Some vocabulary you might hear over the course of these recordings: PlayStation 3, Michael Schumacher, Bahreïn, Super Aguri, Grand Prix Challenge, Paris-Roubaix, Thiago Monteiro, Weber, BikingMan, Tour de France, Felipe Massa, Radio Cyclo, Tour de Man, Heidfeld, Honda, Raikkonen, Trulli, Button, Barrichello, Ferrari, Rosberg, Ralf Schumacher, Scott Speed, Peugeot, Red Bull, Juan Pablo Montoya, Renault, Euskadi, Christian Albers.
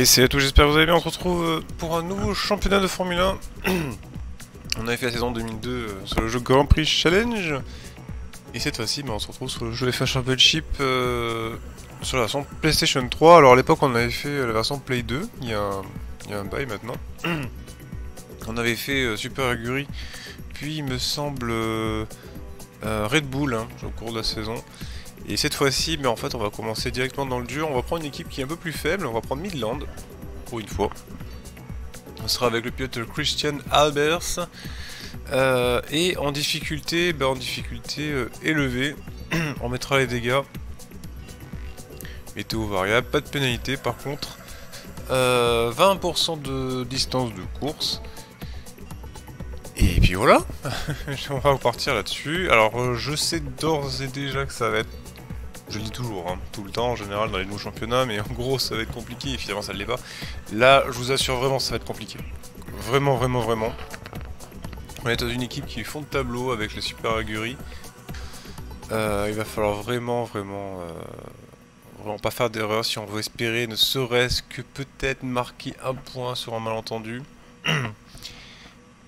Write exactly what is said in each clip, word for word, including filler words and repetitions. Et c'est tout, j'espère que vous allez bien, on se retrouve pour un nouveau championnat de Formule un. On avait fait la saison deux mille deux sur le jeu Grand Prix Challenge. Et cette fois-ci, bah, on se retrouve sur le jeu F un Championship euh, sur la version PlayStation trois. Alors à l'époque, on avait fait la version Play deux, il y a un, il y a un bail maintenant. On avait fait euh, Super Aguri, puis il me semble euh, euh, Red Bull hein, au cours de la saison. Et cette fois-ci, mais en fait, on va commencer directement dans le dur. On va prendre une équipe qui est un peu plus faible. On va prendre Midland, pour une fois. On sera avec le pilote Christian Albers. Euh, et en difficulté, ben en difficulté euh, élevée, on mettra les dégâts. Météo variable, pas de pénalité par contre. Euh, vingt pour cent de distance de course. Et puis voilà, on va repartir là-dessus. Alors je sais d'ores et déjà que ça va être, je le dis toujours, hein, tout le temps en général dans les nouveaux championnats, mais en gros ça va être compliqué et finalement ça ne l'est pas. Là je vous assure vraiment ça va être compliqué. Vraiment, vraiment, vraiment. On est dans une équipe qui font de tableau avec le Super Aguri. Euh, il va falloir vraiment, vraiment, euh, vraiment pas faire d'erreur si on veut espérer ne serait-ce que peut-être marquer un point sur un malentendu.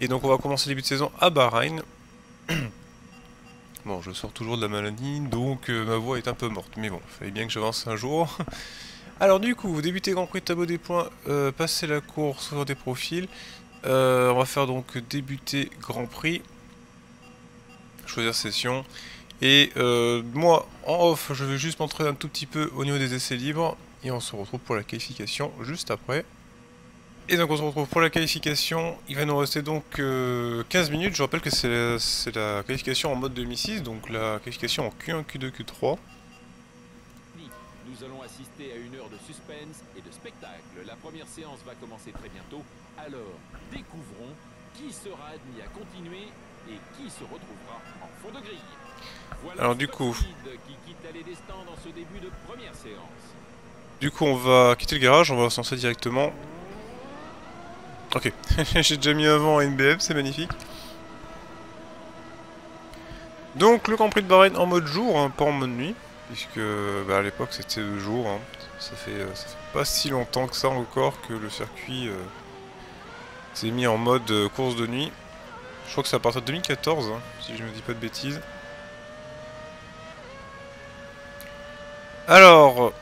Et donc on va commencer le début de saison à Bahreïn. Bon, je sors toujours de la maladie, donc euh, ma voix est un peu morte. Mais bon, il fallait bien que j'avance un jour. Alors du coup, vous débutez Grand Prix, tableau des points, euh, passez la course sur des profils. Euh, on va faire donc débuter Grand Prix. Choisir session. Et euh, moi, en off, je vais juste m'entraîner un tout petit peu au niveau des essais libres. Et on se retrouve pour la qualification juste après. Et donc on se retrouve pour la qualification, il va nous rester donc euh, quinze minutes, je rappelle que c'est la, la qualification en mode deux mille six, donc la qualification en Q un, Q deux, Q trois. Nous allons assister à une heure de suspense et de spectacle, la première séance va commencer très bientôt, alors découvrons qui sera admis à continuer et qui se retrouvera en fond de grille. Voilà alors du coup, qui quitte les destins dans ce début de première séance. Du coup on va quitter le garage, on va s'enfoncer directement. Ok, j'ai déjà mis avant à N B M, c'est magnifique. Donc le Grand Prix de Bahreïn en mode jour, hein, pas en mode nuit, puisque bah, à l'époque c'était le jour, hein. ça, fait, ça fait pas si longtemps que ça encore que le circuit euh, s'est mis en mode euh, course de nuit. Je crois que c'est à partir de deux mille quatorze, hein, si je me dis pas de bêtises. Alors,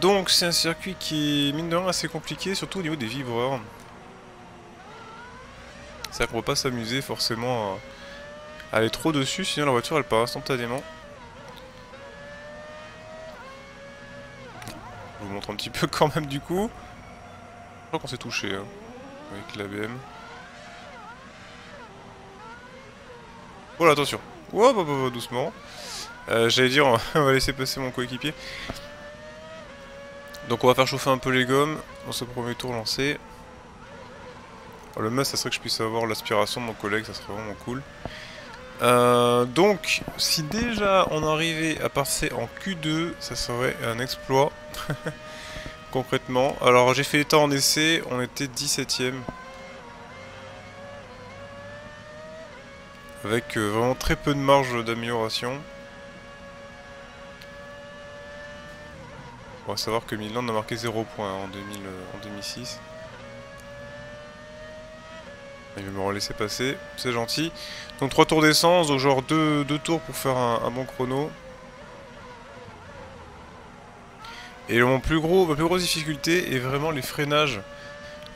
donc c'est un circuit qui est mine de rien assez compliqué, surtout au niveau des vibreurs. C'est-à-dire qu'on ne peut pas s'amuser forcément à aller trop dessus, sinon la voiture elle part instantanément. Je vous montre un petit peu quand même du coup. Je crois qu'on s'est touché hein, avec l'A B M. Oh là, attention. Oh, bah, bah, bah, doucement. Euh, J'allais dire, on va laisser passer mon coéquipier. Donc on va faire chauffer un peu les gommes dans ce premier tour lancé. Le must, ça serait que je puisse avoir l'aspiration de mon collègue, ça serait vraiment cool. Euh, donc, si déjà on arrivait à passer en Q deux, ça serait un exploit, concrètement. Alors, j'ai fait les temps en essai, on était dix-septième. Avec euh, vraiment très peu de marge d'amélioration. On va savoir que Midland a marqué zéro point en, deux mille, euh, en deux mille six. Il va me laisser passer, c'est gentil. Donc trois tours d'essence, donc genre deux tours pour faire un, un bon chrono. Et mon plus gros, ma plus grosse difficulté est vraiment les freinages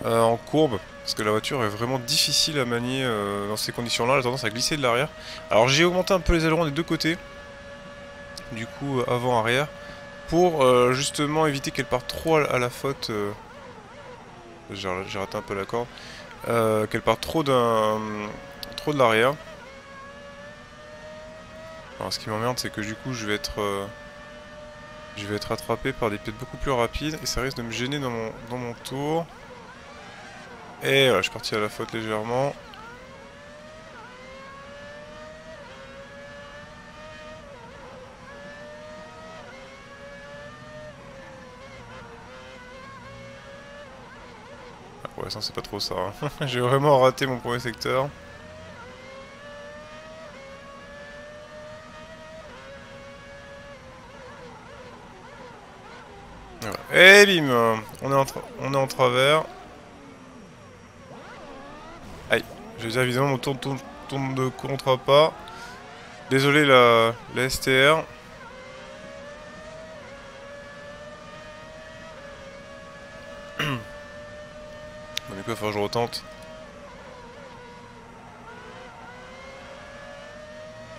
euh, en courbe. Parce que la voiture est vraiment difficile à manier euh, dans ces conditions-là, elle a tendance à glisser de l'arrière. Alors j'ai augmenté un peu les ailerons des deux côtés. Du coup avant-arrière. Pour euh, justement éviter qu'elle parte trop à la faute. Euh... J'ai raté un peu la corde. Euh, qu'elle part trop d'un trop de l'arrière. Alors ce qui m'emmerde c'est que du coup je vais être euh... je vais être attrapé par des pilotes beaucoup plus rapides et ça risque de me gêner dans mon, dans mon tour. Et voilà, je suis parti à la faute légèrement. Ouais, ça c'est pas trop ça, hein. J'ai vraiment raté mon premier secteur. Et bim, on est en, on est en travers. Aïe, je sais évidemment mon tour tourne, tourne de contre-pas. Désolé la, la S T R. Du coup, il faut que je retente.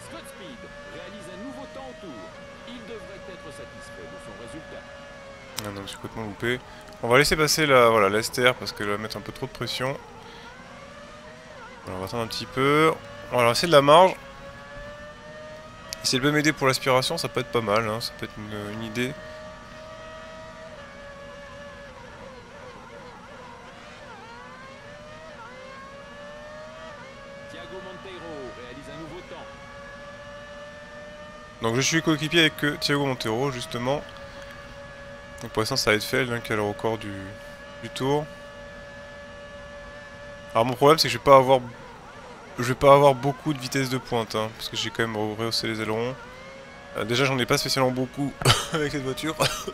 Scott Speed réalise un nouveau temps au tour. Il devrait être satisfait de son résultat. Ah non, je suis complètement loupé. On va laisser passer la, voilà, la S T R parce qu'elle va mettre un peu trop de pression. Alors, on va attendre un petit peu. On va laisser de la marge. Si elle peut m'aider pour l'aspiration, ça peut être pas mal, hein. Ça peut être une, une idée. Thiago Monteiro réalise un nouveau temps. Donc je suis coéquipier avec euh, Thiago Monteiro justement. Donc pour l'instant c'est Heidfeld hein, qui a le record du, du tour. Alors mon problème c'est que je vais pas avoir... Je vais pas avoir beaucoup de vitesse de pointe, hein, parce que j'ai quand même rehaussé les ailerons. Euh, déjà j'en ai pas spécialement beaucoup avec cette voiture. Marc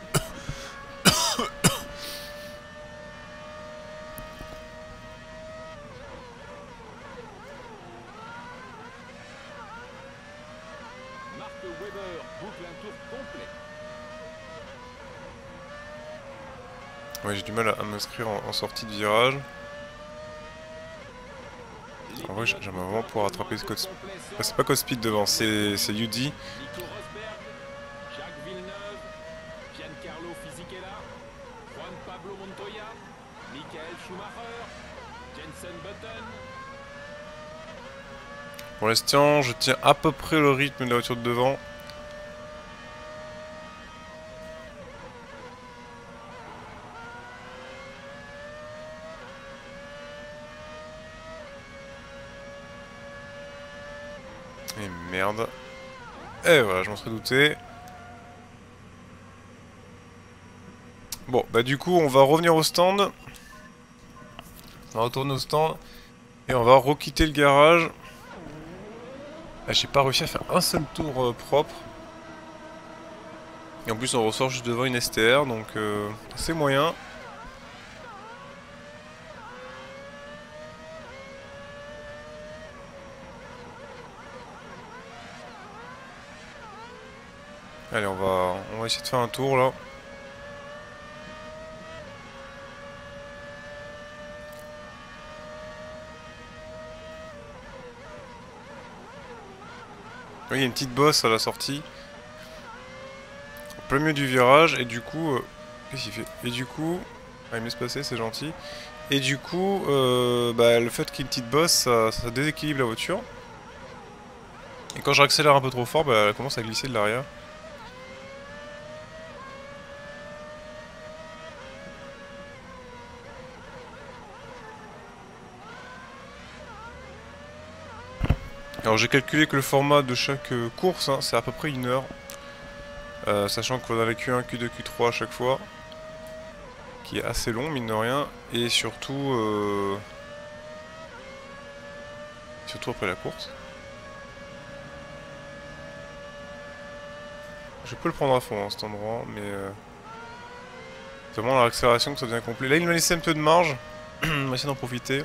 Weber boucle un tour complet. Ouais, j'ai du mal à, à m'inscrire en, en sortie de virage. En vrai, j'aimerais vraiment pouvoir attraper Scott Speed. Ah, c'est pas Scott Speed devant, c'est Yudi. Rosberg, Jacques Villeneuve, Giancarlo Fisichella, Juan Pablo Montoya, Michael Schumacher, Jensen Button. Pour l'instant, je tiens à peu près le rythme de la voiture de devant. Et merde. Et voilà, je m'en serais douté. Bon, bah du coup, on va revenir au stand. On va retourner au stand. Et on va requitter le garage. Ah, j'ai pas réussi à faire un seul tour euh, propre. Et en plus, on ressort juste devant une S T R, donc euh, c'est moyen. Allez, on va, on va essayer de faire un tour là. Oui, il y a une petite bosse à la sortie. Au plein milieu du virage, et du coup... Euh, qu'est-ce qu'il fait? Et du coup... Ah, il me laisse passer, c'est gentil. Et du coup, euh, bah, le fait qu'il y ait une petite bosse, ça, ça déséquilibre la voiture. Et quand je réaccélère un peu trop fort, bah, elle commence à glisser de l'arrière. Alors j'ai calculé que le format de chaque euh, course, hein, c'est à peu près une heure. Euh, sachant qu'on a les Q un, Q deux, Q trois à chaque fois. Qui est assez long, mine de rien. Et surtout... Euh... Surtout après la course. Je peux le prendre à fond, hein, cet endroit, mais... Euh... C'est vraiment la accélération que ça devient complet. Là, il m'a laissé un peu de marge. On va essayer d'en profiter.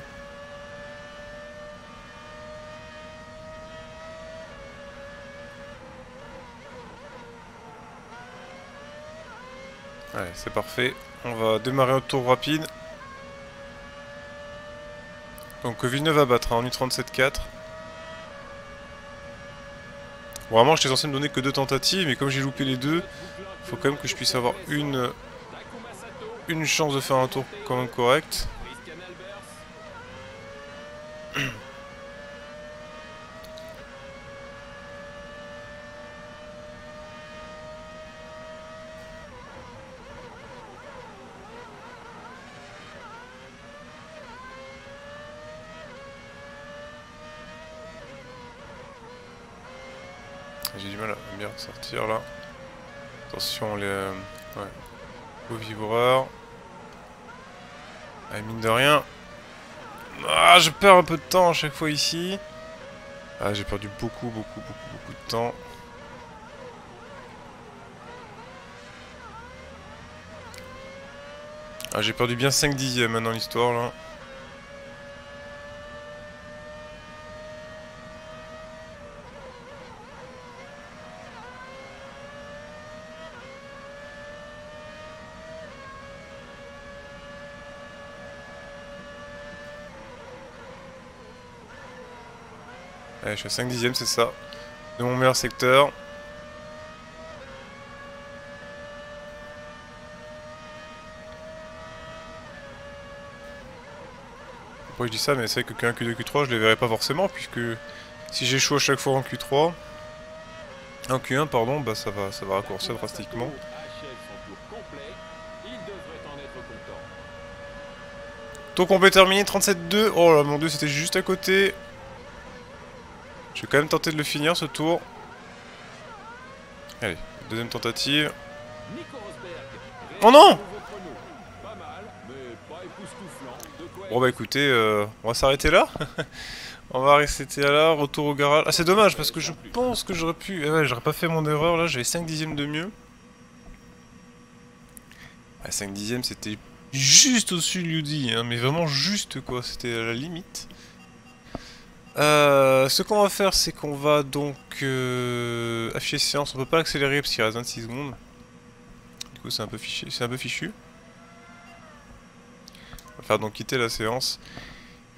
Allez, c'est parfait. On va démarrer un tour rapide. Donc Villeneuve va battre hein, en une trente-sept quatre. Bon, vraiment, j'étais censé me donner que deux tentatives, mais comme j'ai loupé les deux, faut quand même que je puisse avoir une une chance de faire un tour quand même correct. J'ai du mal à bien sortir là. Attention les... Euh, ouais. Beau vibreur. Ah, mine de rien. Ah, je perds un peu de temps à chaque fois ici. Ah, j'ai perdu beaucoup, beaucoup, beaucoup, beaucoup de temps. Ah, j'ai perdu bien cinq dixièmes maintenant l'histoire là. Allez, je suis à cinq dixièmes, c'est ça. De mon meilleur secteur. Pourquoi je dis ça, mais c'est vrai que qu'un Q deux Q trois, je les verrai pas forcément, puisque si j'échoue à chaque fois en Q trois, en Q un, pardon, bah ça va, ça va raccourcir drastiquement. Tour complet terminé, trente-sept deux. Oh là, mon dieu, c'était juste à côté. Je vais quand même tenter de le finir ce tour. Allez, deuxième tentative. Oh non! Bon bah écoutez, euh, on va s'arrêter là. On va arrêter là, retour au garage. Ah c'est dommage parce que je pense que j'aurais pu... Eh ouais, j'aurais pas fait mon erreur là, j'avais cinq dixièmes de mieux. Ah, cinq dixièmes c'était juste au-dessus de Yudi, hein, mais vraiment juste quoi, c'était à la limite. Euh, ce qu'on va faire, c'est qu'on va donc euh, afficher séance. On peut pas l'accélérer parce qu'il reste vingt-six secondes. Du coup, c'est un peu fichu. C'est un peu fichu. On va faire donc quitter la séance.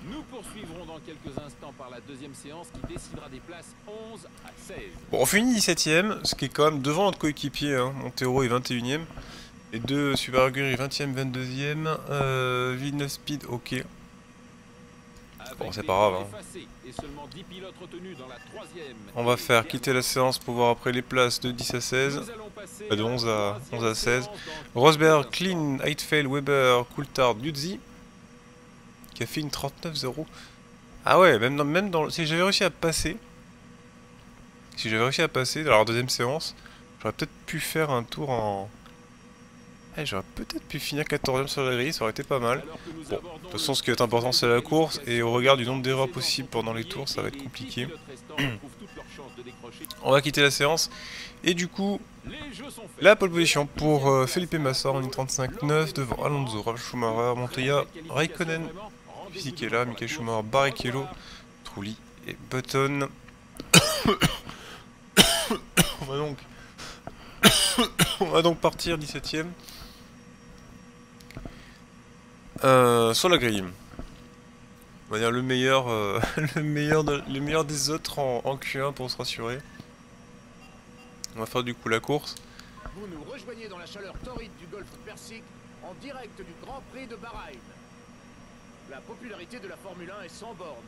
Nous poursuivrons dans quelques instants par la deuxième séance qui décidera des places onze à seize. Bon, on finit dix-septième, ce qui est quand même devant notre coéquipier. Hein. Monteiro est vingt-et-unième. Les deux Super Aguri vingtième, vingt-deuxième. Euh, Villeneuve Speed, ok. Bon, c'est pas grave. Hein. On va faire quitter la séance pour voir après les places de dix à seize. De onze à seize. Rosberg, Clean, Heidfeld, Weber, Coulthard, Yudzi. Qui a fait une trente-neuf zéro. Ah ouais, même dans, même dans. Si j'avais réussi à passer. Si j'avais réussi à passer dans leur deuxième séance, j'aurais peut-être pu faire un tour en. Eh, j'aurais peut-être pu finir quatorzième sur la grille, ça aurait été pas mal. Bon, de toute façon, ce qui est important, c'est la course, et au regard du nombre d'erreurs possibles pendant les tours, ça va être compliqué. On va quitter la séance, et du coup, la pole position pour euh, Felipe Massa en une trente-cinq neuf, devant Alonso, Ralf Schumacher, Montoya, Raikkonen, Fisichella, Michael Schumacher, Barrichello, Trulli et Button. On va donc... On va donc partir dix-septième. Euh, sur la grille, on va dire le meilleur, euh, le meilleur, de, le meilleur des autres en, en Q un pour se rassurer. On va faire du coup la course. Vous nous rejoignez dans la chaleur torride du golfe Persique en direct du Grand Prix de Bahreïn. La popularité de la Formule un est sans borne.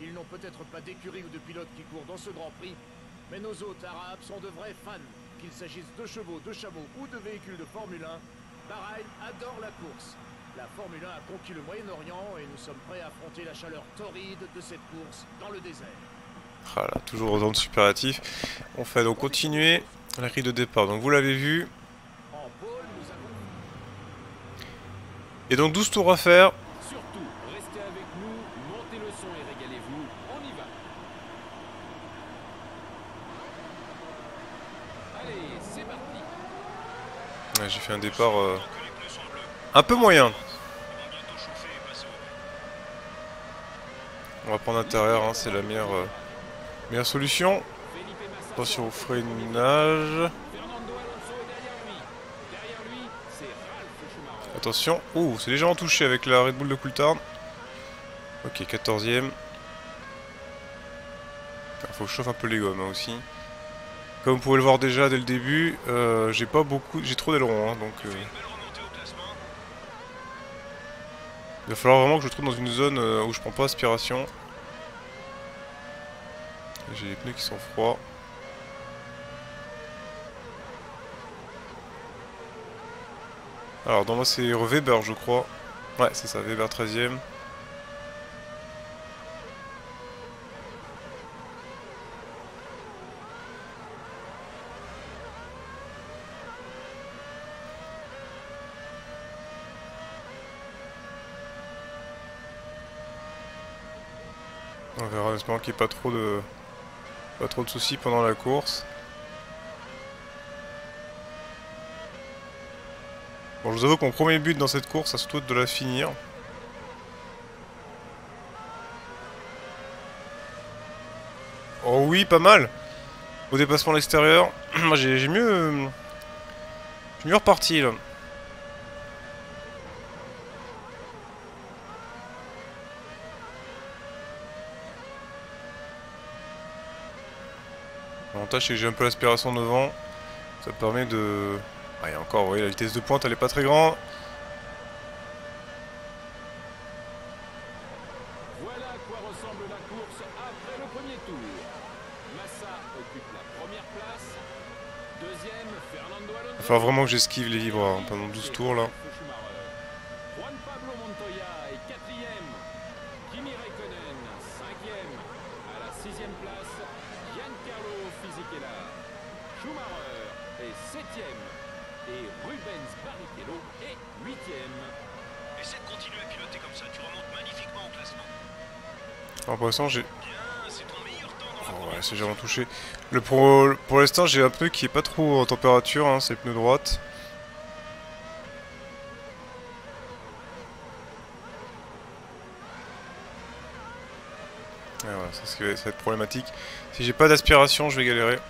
Ils n'ont peut-être pas d'écurie ou de pilotes qui courent dans ce Grand Prix, mais nos hôtes arabes sont de vrais fans. Qu'il s'agisse de chevaux, de chameaux ou de véhicules de Formule un, Bahreïn adore la course. La Formule un a conquis le Moyen-Orient et nous sommes prêts à affronter la chaleur torride de cette course dans le désert. Voilà, toujours autant de superlatifs. On fait donc continuer la grille de départ. Donc vous l'avez vu. Et donc douze tours à faire. Surtout, restez avec nous, montez le son et régalez-vous. On y va. Allez, c'est parti. Ouais, j'ai fait un départ... Euh... un peu moyen. On va prendre l'intérieur, hein, c'est la meilleure, euh, meilleure solution. Attention au freinage. Attention. Ouh, c'est déjà en touché avec la Red Bull de Coulthard. Ok, quatorzième. Faut que je chauffe un peu les gommes hein, aussi. Comme vous pouvez le voir déjà dès le début, euh, j'ai pas beaucoup, j'ai trop d'ailerons, hein, donc... Euh... il va falloir vraiment que je trouve dans une zone où je prends pas aspiration. J'ai les pneus qui sont froids. Alors dans moi c'est Weber je crois. Ouais c'est ça, Weber treizième. On verra, j'espère qu'il n'y ait pas trop de pas trop de soucis pendant la course. Bon, je vous avoue que mon premier but dans cette course, ça se doit de la finir. Oh oui, pas mal. Au dépassement à l'extérieur. Moi, j'ai mieux... J'ai mieux reparti, là. L'avantage, c'est que j'ai un peu l'aspiration devant. Ça permet de... Ah, et encore, vous voyez, la vitesse de pointe, elle est pas très grande. Voilà à quoi ressemble la course après le premier tour. Massa occupe la première place. Deuxième, Fernando Alonso. Il va falloir vraiment que j'esquive les vibras hein, pendant douze tours, là. Juan Pablo Montoya est quatrième. Kimi Raikkonen, cinquième. À la sixième place, Giancarlo Fisichella. Schumacher est septième. Et Rubens Barrichello est huitième. Essaie de continuer à piloter comme ça, tu remontes magnifiquement au classement. Alors pour l'instant j'ai... Oh ouais, c'est jamais touché. Le pro... Pour l'instant j'ai un pneu qui est pas trop en température, hein, c'est le pneu droite. Et voilà, ça, ça va être problématique. Si j'ai pas d'aspiration, je vais galérer.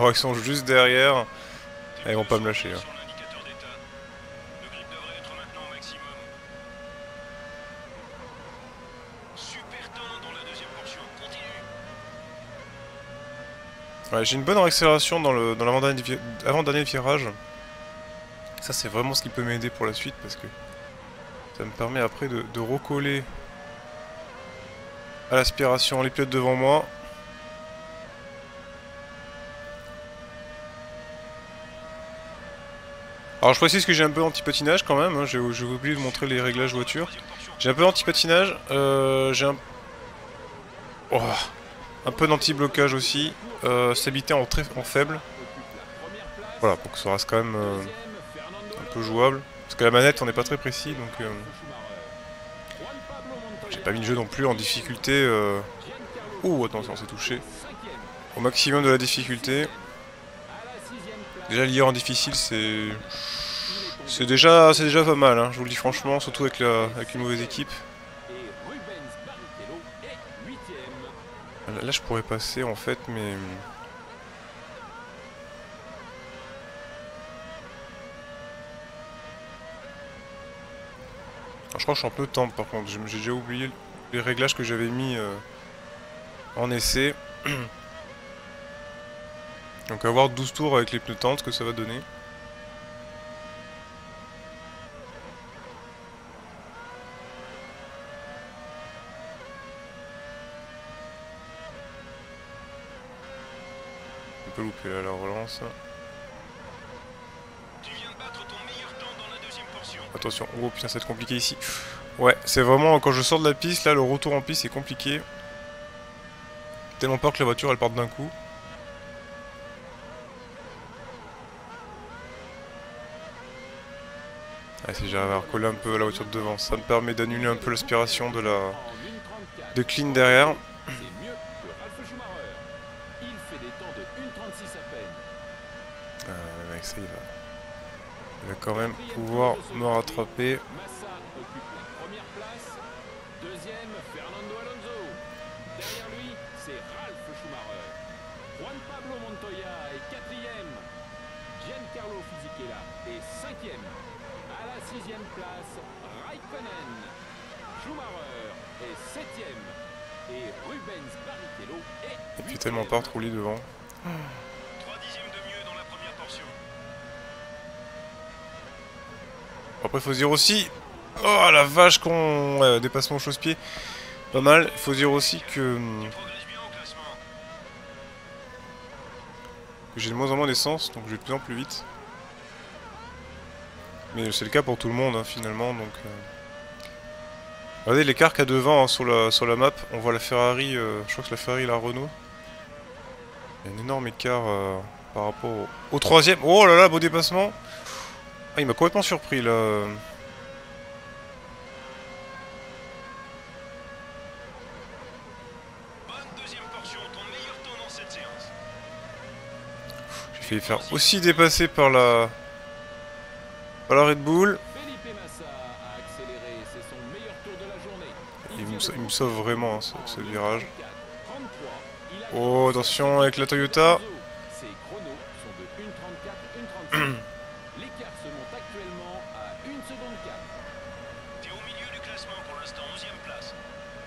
Oh, ils sont juste derrière. Ah, ils vont pas me lâcher. Hein. Ouais, j'ai une bonne accélération dans le dans l'avant-dernier virage. Ça, c'est vraiment ce qui peut m'aider pour la suite parce que ça me permet après de, de recoller à l'aspiration les pilotes devant moi. Alors je précise que j'ai un peu anti-patinage quand même, hein. J'ai oublié de montrer les réglages voiture. J'ai un peu d'anti-patinage, euh, j'ai un... Oh, un peu d'anti-blocage aussi, euh, stabilité en, très, en faible. Voilà, pour que ça reste quand même euh, un peu jouable. Parce que la manette on n'est pas très précis, donc... Euh... J'ai pas mis le jeu non plus en difficulté... Euh... Ouh, attention, on s'est touché. Au maximum de la difficulté. Déjà l'I A en difficile c'est... C'est déjà, déjà pas mal, hein, je vous le dis franchement, surtout avec, la, avec une mauvaise équipe. Là, là je pourrais passer en fait mais... Alors, je crois que je suis en pneu temp par contre, j'ai déjà oublié les réglages que j'avais mis euh, en essai. Donc à voir douze tours avec les pneus tentes que ça va donner. On peut louper là, la relance. Tu viens de battre ton meilleur temps dans la deuxième portion. Attention, oh putain ça va être compliqué ici. Ouais, c'est vraiment quand je sors de la piste, là le retour en piste c'est compliqué. Tellement peur que la voiture elle parte d'un coup. Ah, si j'arrive à recoller un peu la voiture de devant, ça me permet d'annuler un peu l'aspiration de la... de clean derrière. Ah, le mec, ça il va... il va quand même pouvoir me rattraper. Sixième place, Raikkonen. Schumacher est septième. Et Rubens Barrichello est... Et puis tellement part Trulli devant. trois dixièmes de mieux dans la première portion. Après, faut se dire aussi... Oh la vache qu'on... Ouais, dépassement au chausse-pied. Pas mal. Faut se dire aussi que... que j'ai de moins en moins d'essence, donc je vais de plus en plus vite. Mais c'est le cas pour tout le monde hein, finalement donc euh... Regardez l'écart qu'il y a devant hein, sur, la, sur la map, on voit la Ferrari, euh, je crois que c'est la Ferrari et la Renault. Il y a un énorme écart euh, par rapport au... au troisième. Oh là là, beau dépassement. Ah, il m'a complètement surpris là. J'ai failli faire aussi dépasser par la... par la Red Bull. Il me, il me sauve vraiment hein, ce, ce virage. Oh, attention avec la Toyota.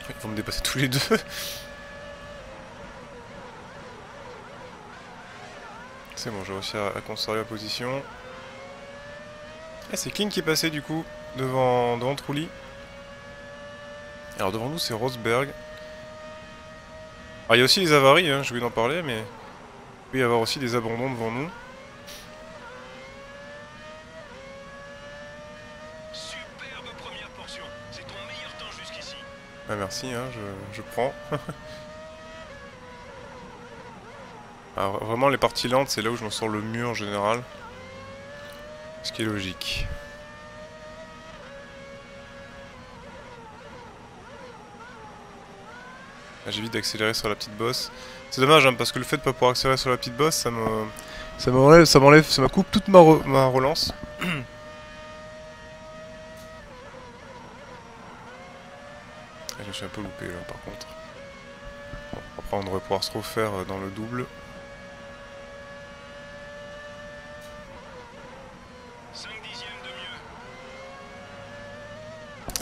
Ils vont me dépasser tous les deux. C'est bon, j'ai réussi à, à conserver la position. Ah, c'est King qui est passé du coup devant, devant Trulli. Alors devant nous c'est Rosberg. Alors il y a aussi les avaries, hein, je vais en parler, mais il peut y avoir aussi des abandons devant nous. Superbe première portion, c'est ton meilleur temps jusqu'ici. Ah merci, hein, je, je prends. Alors, vraiment les parties lentes c'est là où je m'en sors le mieux en général. Ce qui est logique. J'évite d'accélérer sur la petite bosse. C'est dommage hein, parce que le fait de ne pas pouvoir accélérer sur la petite bosse, ça me, ça m'enlève, ça m'enlève, ça me coupe toute ma, re... ma relance. Je me suis un peu loupé là par contre. Après on devrait pouvoir se refaire dans le double.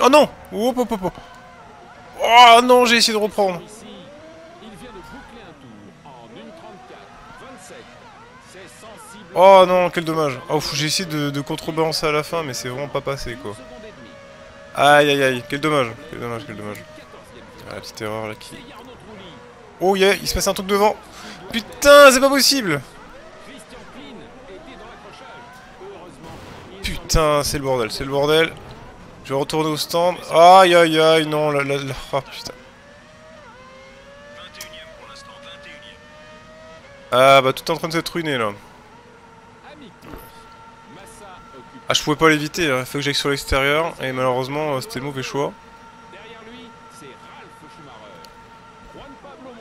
Oh non! Oh, oh, oh, oh. Oh non, j'ai essayé de reprendre. Oh non, quel dommage. Oh, j'ai essayé de, de contrebalancer à la fin, mais c'est vraiment pas passé quoi. Aïe aïe aïe, quel dommage, quel dommage, quel dommage. Ah, la petite erreur là qui... Oh yeah, il se passe un truc devant. Putain, c'est pas possible. Putain, c'est le bordel, c'est le bordel. Je vais retourner au stand. Aïe aïe aïe, non, la la la. Ah putain. Ah bah tout est en train de s'être ruiné là. Ah je pouvais pas l'éviter, il faut que j'aille sur l'extérieur et malheureusement c'était le mauvais choix.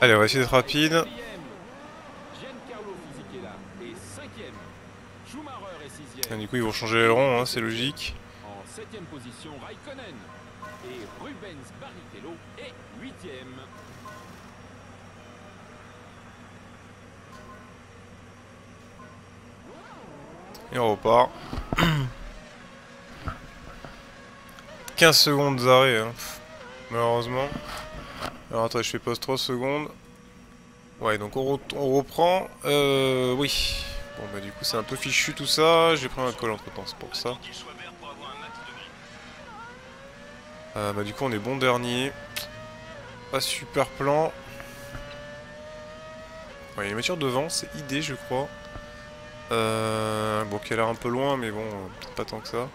Allez, on va essayer d'être rapide. Et du coup ils vont changer les ronds, hein, c'est logique. septième position Raikkonen et Rubens Barrichello est huitième. Et on repart. quinze secondes d'arrêt hein. Malheureusement. Alors attends, je fais pause trois secondes. Ouais, donc on, re on reprend. Euh oui. Bon bah du coup c'est un peu fichu tout ça. J'ai pris un col entre temps, c'est pour ça. Euh, bah du coup on est bon dernier. Pas super plan. Ouais, il y a une voiture devant, c'est I D je crois. Euh, bon qui a l'air un peu loin mais bon, peut-être pas tant que ça.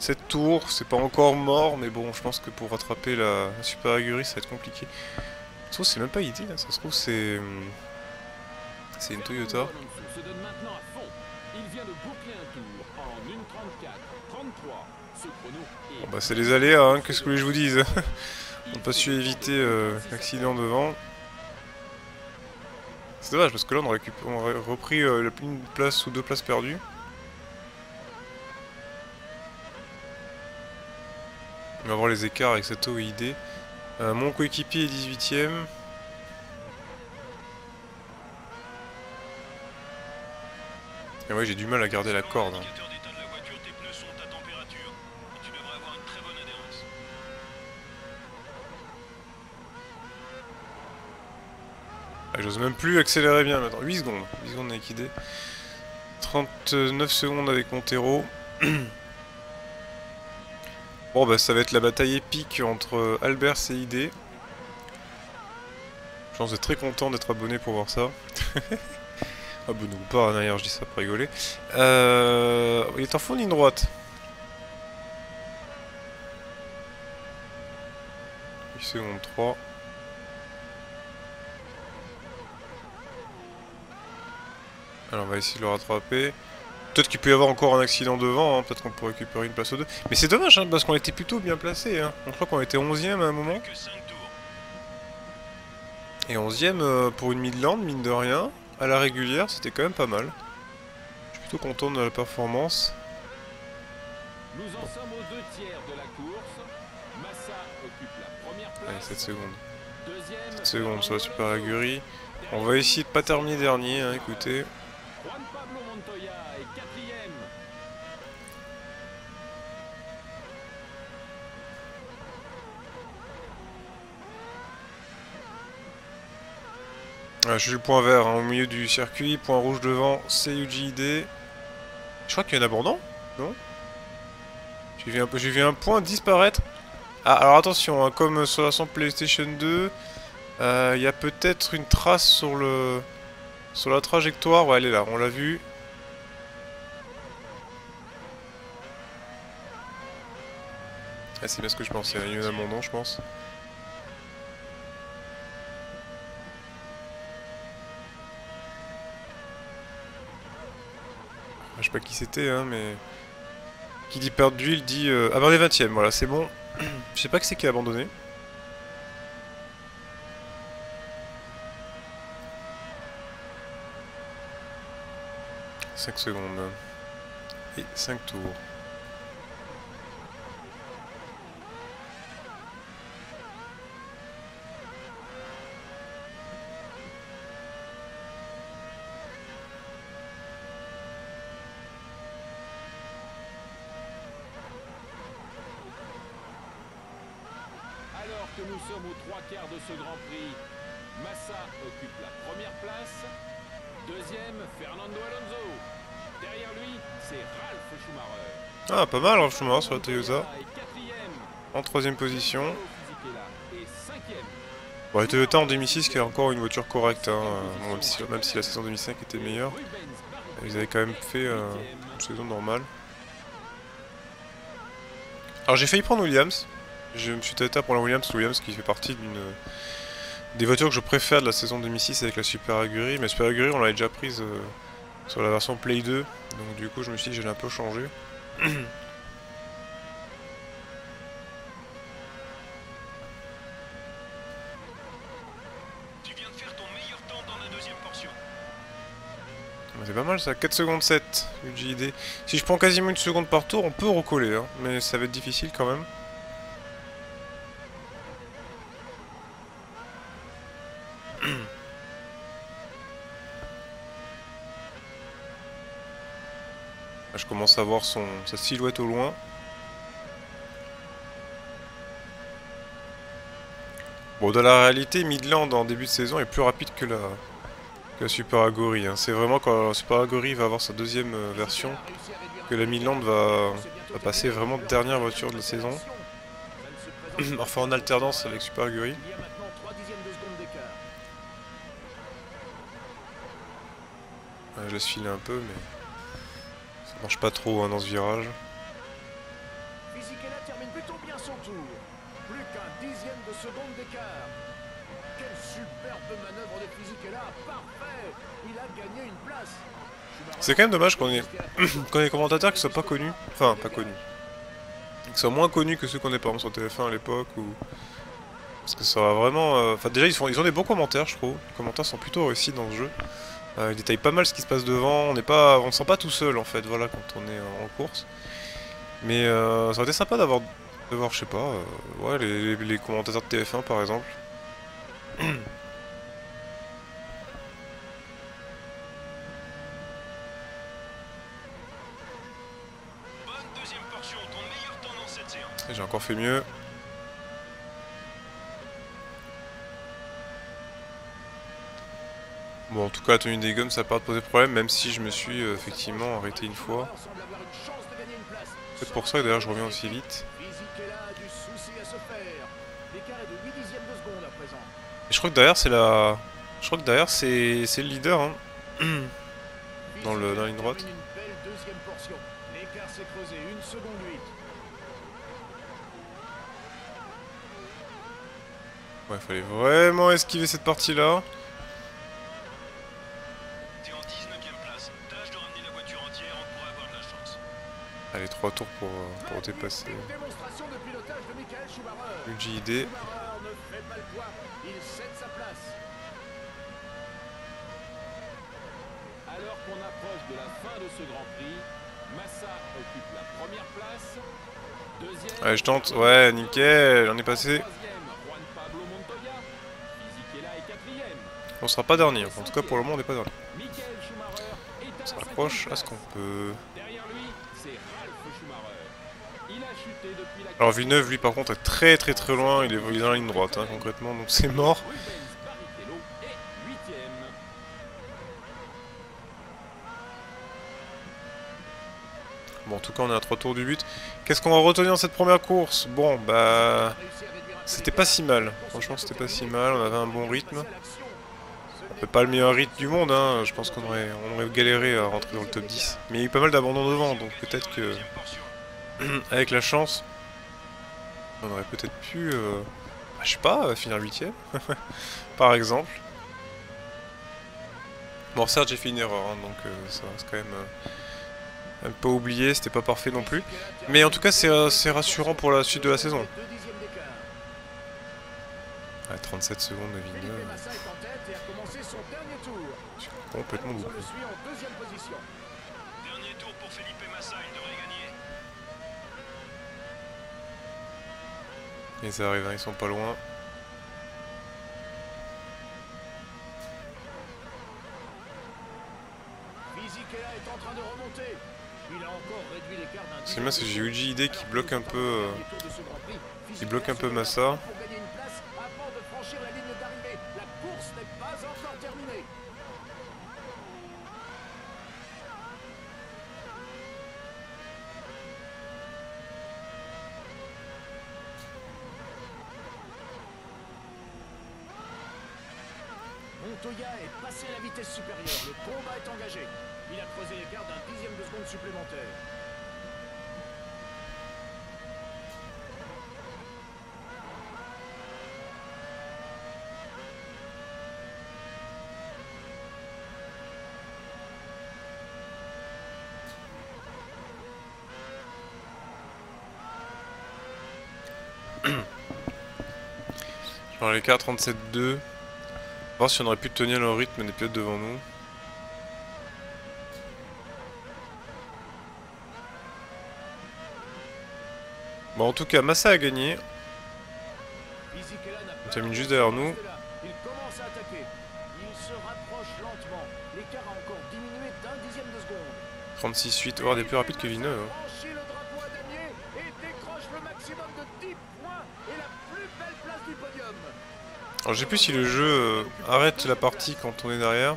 Cette tour, c'est pas encore mort mais bon je pense que pour rattraper la, la Super Aguri ça va être compliqué. Ça se trouve c'est même pas I D, hein. Ça se trouve c'est... c'est une Toyota. Bon bah c'est les aléas, hein, qu'est-ce que je vous dise. On n'a pas su éviter euh, l'accident devant. C'est dommage parce que là on aurait, on aurait repris euh, une place ou deux places perdues. On va voir les écarts avec cette O I D. Euh, mon coéquipier est dix-huitième. Et ouais j'ai du mal à garder la corde. Hein. Ah, j'ose même plus accélérer bien maintenant. huit secondes. huit secondes avec I D. trente-neuf secondes avec Monteiro. Bon bah ça va être la bataille épique entre Albers et I D. Je pense être très content d'être abonné pour voir ça. Abonné ou pas, d'ailleurs je dis ça pour rigoler. Euh... Il est en fond de ligne droite. huit secondes trois. Alors on va essayer de le rattraper. Peut-être qu'il peut y avoir encore un accident devant, hein. Peut-être qu'on peut récupérer une place ou deux. Mais c'est dommage hein, parce qu'on était plutôt bien placé. Hein. On croit qu'on était onzième à un moment. Et onzième pour une Midland, mine de rien, à la régulière, c'était quand même pas mal. Je suis plutôt content de la performance. Nous en sommes aux deux tiers de la course. Massa occupe la première place. Allez, sept secondes. sept secondes sur la Super Aguri. On va essayer de pas terminer dernier, hein, écoutez. Juan Pablo Montoya est quatrième. Ah, je suis le point vert hein, au milieu du circuit, point rouge devant, C U J I D. Je crois qu'il y en a abondant, non? J'ai vu, vu un point disparaître. Ah, alors attention, hein, comme sur la PlayStation deux, il euh, y a peut-être une trace sur le... Sur la trajectoire, ouais, elle est là, on l'a vu. Ah, c'est bien ce que je pensais, il y en a mon nom, je pense. Ah, je sais pas qui c'était, hein, mais... Qui dit perte d'huile dit... Euh... Ah ben on est vingtième, voilà, c'est bon. Je sais pas que c'est qui a abandonné. cinq secondes. Et cinq tours. Alors que nous sommes aux trois quarts de ce Grand Prix, Massa occupe la première place. Deuxième, Fernando Alonso. Derrière lui, c'est Ralf Schumacher. Ah, pas mal Ralf Schumacher sur la Toyota. En troisième position. Bon, la Toyota en deux mille six qui est encore une voiture correcte, hein. Bon, même, si, même si la saison deux mille cinq était meilleure. Ils avaient quand même fait euh, une saison normale. Alors j'ai failli prendre Williams. Je me suis tâté à prendre la Williams, Williams qui fait partie d'une... Des voitures que je préfère de la saison deux mille six avec la Super Aguri, mais la Super Aguri on l'avait déjà prise euh, sur la version Play deux, donc du coup je me suis dit que j'allais un peu changer. Tu viens de faire ton meilleur temps dans la deuxième portion. C'est pas mal ça, quatre secondes sept, U G I D. Si je prends quasiment une seconde par tour, on peut recoller, hein, mais ça va être difficile quand même. Je commence à voir son, sa silhouette au loin. Bon, dans la réalité, Midland en début de saison est plus rapide que la, que la Super Aguri, hein. C'est vraiment quand la Super Aguri va avoir sa deuxième version que la Midland va, va passer vraiment dernière voiture de la saison. Enfin en alternance avec Super Aguri. Ouais, je laisse filer un peu, mais... Ça marche pas trop hein, dans ce virage. Fisichella termine plutôt bien son tour. Plus qu'un dixième de seconde d'écart. Quelle superbe manœuvre de Fisichella. Parfait. Il a gagné une place. C'est quand même dommage qu'on ait... qu'on ait des commentateurs qui soient pas connus. Enfin, pas connus. Qui soient moins connus que ceux qu'on est par exemple sur T F un à l'époque. Ou... Parce que ça va vraiment... Euh... Enfin déjà ils, font... ils ont des bons commentaires je trouve. Les commentaires sont plutôt réussis dans ce jeu. Euh, il détaille pas mal ce qui se passe devant, on n'est pas, on se sent pas tout seul en fait, voilà, quand on est en course. Mais euh, ça aurait été sympa d'avoir, d'avoir, je sais pas, euh, ouais, les, les commentateurs de T F un par exemple. J'ai encore fait mieux. Bon, en tout cas, la tenue des gommes, ça n'a pas posé problème, même si je me suis euh, effectivement arrêté une fois. C'est pour ça que d'ailleurs je reviens aussi vite. Et je crois que derrière c'est la, je crois que derrière c'est le leader, hein. Dans le dans la ligne droite. Ouais, il fallait vraiment esquiver cette partie-là. Allez, trois tours pour, pour dépasser le J I D. qu'on approche de la fin de ce Grand Prix. Massa occupe la première place. Deuxième... Ouais, je tente. Ouais, nickel. J'en ai passé. Juan Pablo Montoya. Fisichella est quatrième. On sera pas dernier. En tout cas, pour le moment, on n'est pas dernier. On se rapproche à ce qu'on peut. Derrière lui, c'est Ralf Schumacher. Il a chuté depuis la... Alors, Villeneuve, lui, par contre, est très très très loin. Il est, il est dans la ligne droite, hein, concrètement. Donc, c'est mort. Bon, en tout cas, on est à trois tours du but. Qu'est-ce qu'on va retenir dans cette première course? Bon, bah... C'était pas si mal. Franchement, c'était pas si mal. On avait un bon rythme. On fait pas le meilleur rythme du monde, hein. Je pense qu'on aurait, on aurait galéré à rentrer dans le top dix. Mais il y a eu pas mal d'abandons devant, donc peut-être que... Avec la chance, on aurait peut-être pu... Euh... Bah, je sais pas, finir huitième. Par exemple. Bon, certes, j'ai fait une erreur, hein, donc euh, ça reste quand même... Euh... Pas oublié, c'était pas parfait non plus. Mais en tout cas, c'est rassurant pour la suite de la saison. Ah, trente-sept secondes de Villeneuve. Je suis complètement loupé. Dernier tour pour Felipe Massa, il devrait gagner. Et ça arrive, hein, ils sont pas loin. C'est bien, c'est G U J idée qui bloque un peu, euh, qui bloque un peu Massa. Montoya est passé à la vitesse supérieure. Le combat est engagé. Il a creusé l'écart d'un dixième de seconde supplémentaire. Alors l'écart trente-sept deux. Voir si on aurait pu tenir le rythme des pilotes devant nous. Bon, en tout cas, Massa a gagné. On termine juste derrière nous. Il commence à attaquer. Il se rapproche lentement. L'écart a encore diminué d'un dixième de seconde. trente-six huit, voire des plus rapides que Villeneuve. Alors je sais plus si le jeu euh, arrête la partie quand on est derrière,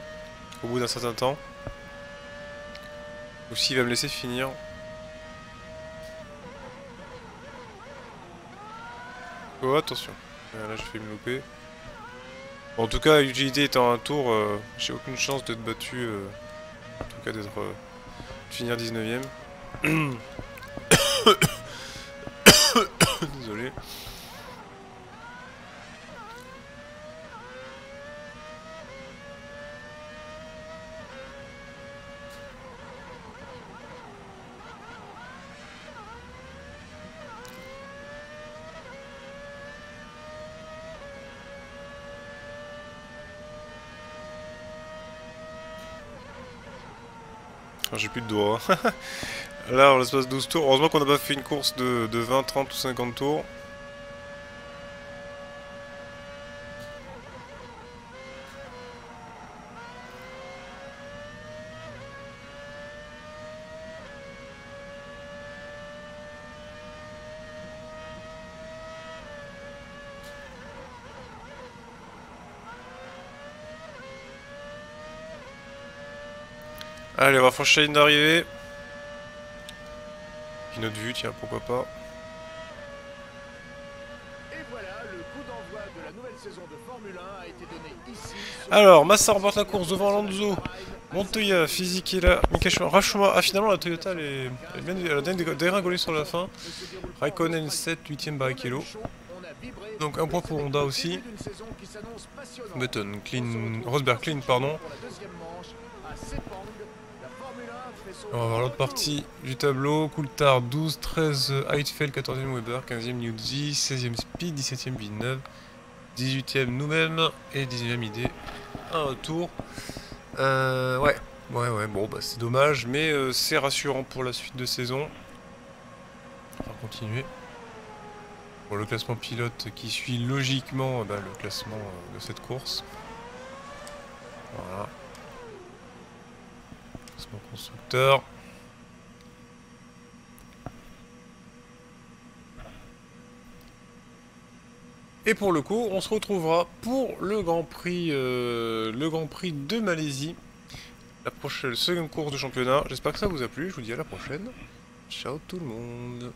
au bout d'un certain temps, ou s'il va me laisser finir. Oh attention, euh, là je fais me louper. Bon, en tout cas, U G I D étant un tour, euh, j'ai aucune chance d'être battu, euh, en tout cas d'être euh, de finir dix-neuvième. Désolé. J'ai plus de doigts. Là, on l'espace de douze tours. Heureusement qu'on n'a pas fait une course de, de vingt, trente ou cinquante tours. Allez, on va franchir la ligne d'arrivée. Une autre vue, tiens, pourquoi pas. Alors, Massa remporte la course devant Alonso, Montoya, Fisichella, Michael Schumacher, Ralf Schumacher. Ah, finalement, la Toyota, elle est, elle vient de, elle vient de dégringoler sur la fin. Raikkonen sept, huitième Barrichello. Donc un point pour Honda aussi. Button, clean, Rosberg, clean, pardon. On va voir l'autre partie du tableau. Coulthard douze, treize, Heidfeld, quatorzième Weber, quinzième Newsy, seizième Speed, dix-septième Villeneuve, dix-huitième nous-mêmes et dix-neuvième I D. Un retour. Euh, ouais, Ouais, ouais, bon, bah c'est dommage, mais euh, c'est rassurant pour la suite de saison. On va continuer. Bon, le classement pilote qui suit logiquement bah, le classement de cette course. Voilà. Classement constructeur. Et pour le coup, on se retrouvera pour le Grand Prix, euh, le Grand Prix de Malaisie, la prochaine seconde course de championnat. J'espère que ça vous a plu. Je vous dis à la prochaine. Ciao tout le monde.